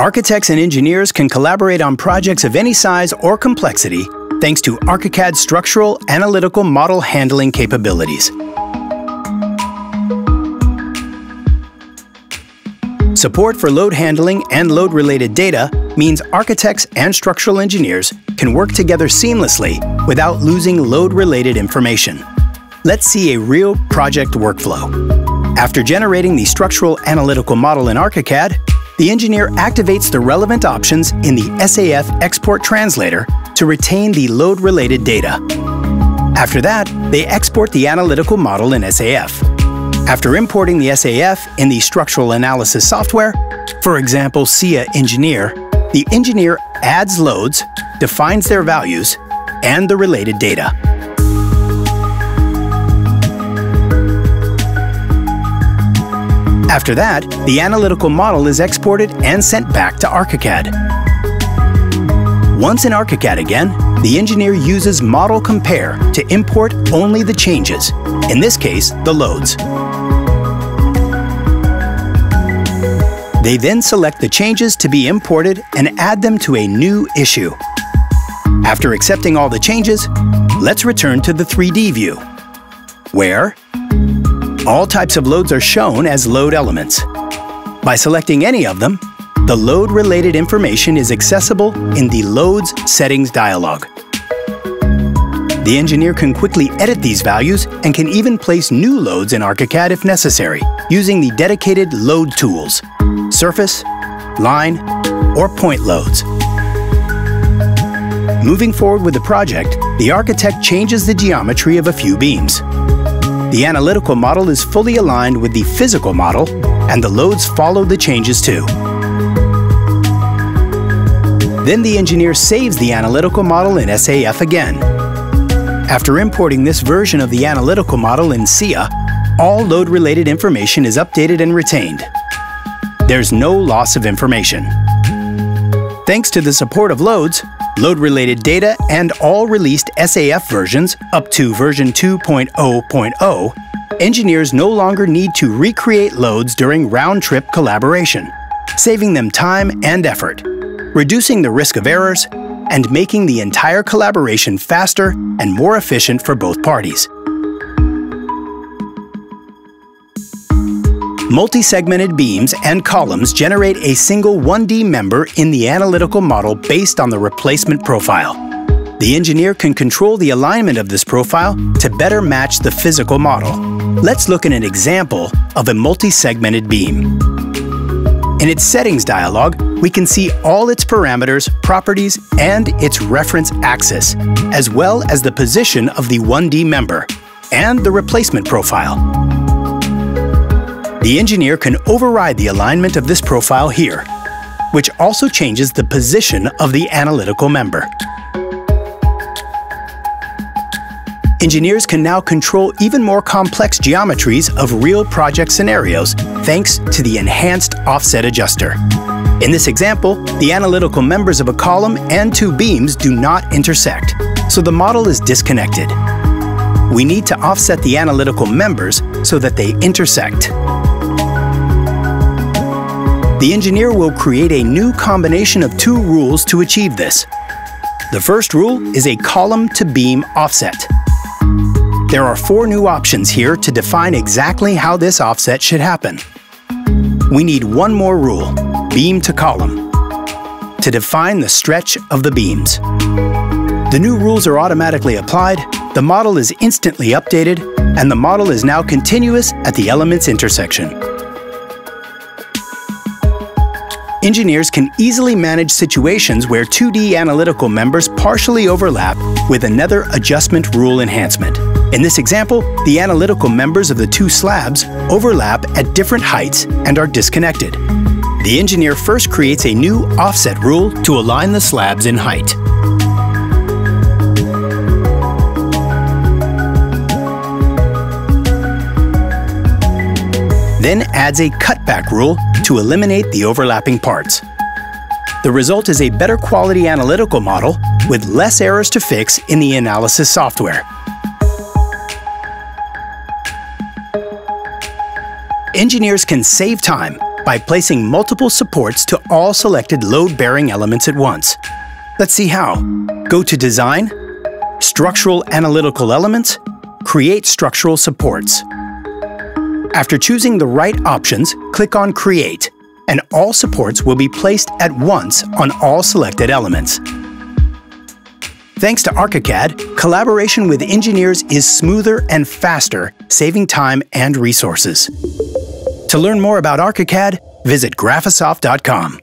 Architects and engineers can collaborate on projects of any size or complexity thanks to ArchiCAD's structural analytical model handling capabilities. Support for load handling and load-related data means architects and structural engineers can work together seamlessly without losing load-related information. Let's see a real project workflow. After generating the structural analytical model in ArchiCAD, the engineer activates the relevant options in the SAF export translator to retain the load-related data. After that, they export the analytical model in SAF. After importing the SAF in the structural analysis software, for example, SCIA Engineer, the engineer adds loads, defines their values, and the related data. After that, the analytical model is exported and sent back to ArchiCAD. Once in ArchiCAD again, the engineer uses Model Compare to import only the changes, in this case, the loads. They then select the changes to be imported and add them to a new issue. After accepting all the changes, let's return to the 3D view, where all types of loads are shown as load elements. By selecting any of them, the load-related information is accessible in the Loads Settings dialog. The engineer can quickly edit these values and can even place new loads in ArchiCAD if necessary, using the dedicated load tools, surface, line, or point loads. Moving forward with the project, the architect changes the geometry of a few beams. The analytical model is fully aligned with the physical model, and the loads follow the changes too. Then the engineer saves the analytical model in SAF again. After importing this version of the analytical model in SCIA, all load-related information is updated and retained. There's no loss of information. Thanks to the support of loads, load-related data and all released SAF versions up to version 2.0.0, engineers no longer need to recreate loads during round-trip collaboration, saving them time and effort, reducing the risk of errors, and making the entire collaboration faster and more efficient for both parties. Multi-segmented beams and columns generate a single 1D member in the analytical model based on the replacement profile. The engineer can control the alignment of this profile to better match the physical model. Let's look at an example of a multi-segmented beam. In its Settings dialog, we can see all its parameters, properties, and its reference axis, as well as the position of the 1D member and the replacement profile. The engineer can override the alignment of this profile here, which also changes the position of the analytical member. Engineers can now control even more complex geometries of real project scenarios thanks to the enhanced offset adjuster. In this example, the analytical members of a column and two beams do not intersect, so the model is disconnected. We need to offset the analytical members so that they intersect. The engineer will create a new combination of two rules to achieve this. The first rule is a column-to-beam offset. There are four new options here to define exactly how this offset should happen. We need one more rule, beam-to-column, to define the stretch of the beams. The new rules are automatically applied, the model is instantly updated, and the model is now continuous at the elements' intersection. Engineers can easily manage situations where 2D analytical members partially overlap with another adjustment rule enhancement. In this example, the analytical members of the two slabs overlap at different heights and are disconnected. The engineer first creates a new offset rule to align the slabs in height. Then adds a cutback rule to eliminate the overlapping parts. The result is a better quality analytical model with less errors to fix in the analysis software. Engineers can save time by placing multiple supports to all selected load-bearing elements at once. Let's see how. Go to Design, Structural Analytical Elements, Create Structural Supports. After choosing the right options, click on Create, and all supports will be placed at once on all selected elements. Thanks to ArchiCAD, collaboration with engineers is smoother and faster, saving time and resources. To learn more about ArchiCAD, visit Graphisoft.com.